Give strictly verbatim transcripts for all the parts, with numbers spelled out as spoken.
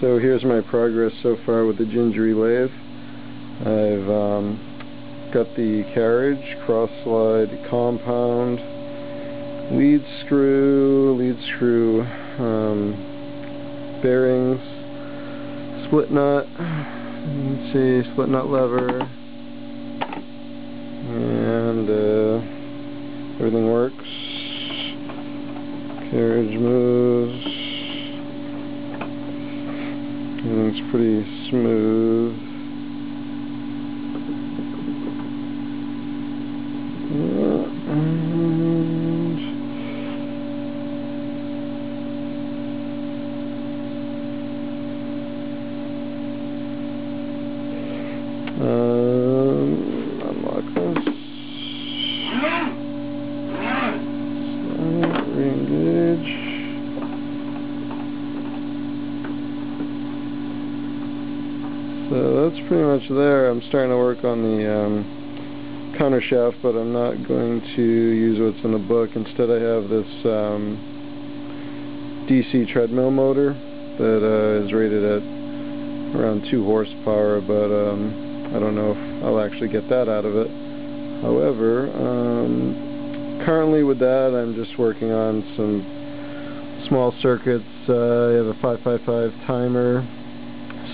So here's my progress so far with the Gingery Lathe. I've um, got the carriage, cross slide, compound, lead screw, lead screw um, bearings, split nut, let's see, split nut lever, and uh, everything works. Carriage moves. Everything's pretty smooth. And um, unlock this. So, re-engage. So that's pretty much there. I'm starting to work on the um, counter shaft, but I'm not going to use what's in the book. Instead I have this um, D C treadmill motor that uh, is rated at around two horsepower, but um, I don't know if I'll actually get that out of it. However, um, currently with that I'm just working on some small circuits. Uh, I have a five five five timer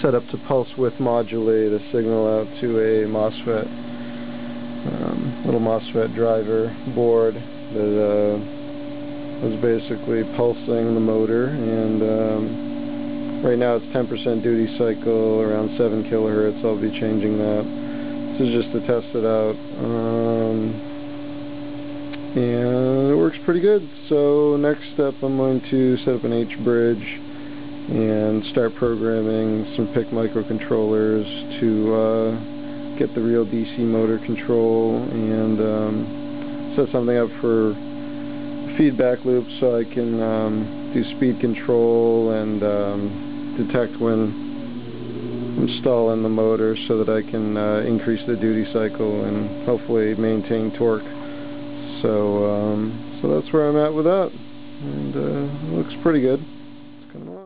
set up to pulse width modulate a signal out to a MOSFET, um, little MOSFET driver board that uh, was basically pulsing the motor, and um, right now it's ten percent duty cycle, around seven kilohertz. I'll be changing that. This is just to test it out, um, and it works pretty good. So next step, I'm going to set up an H bridge and start programming some P I C microcontrollers to uh, get the real D C motor control, and um, set something up for feedback loop so I can um, do speed control and um, detect when I'm stalling the motor so that I can uh, increase the duty cycle and hopefully maintain torque. So, um, so that's where I'm at with that, and uh, it looks pretty good. It's gonna work.